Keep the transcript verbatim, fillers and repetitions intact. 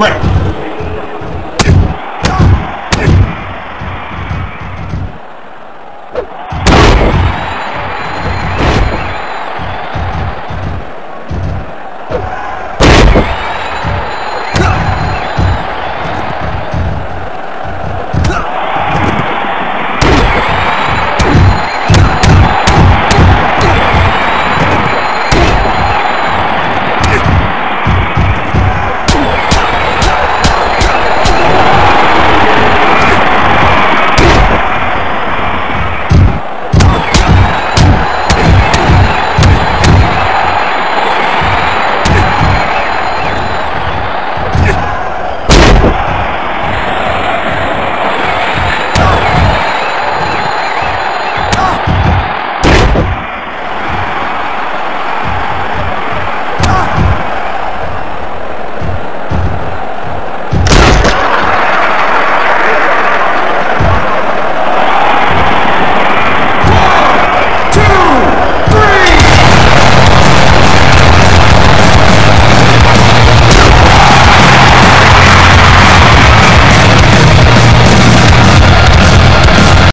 Right.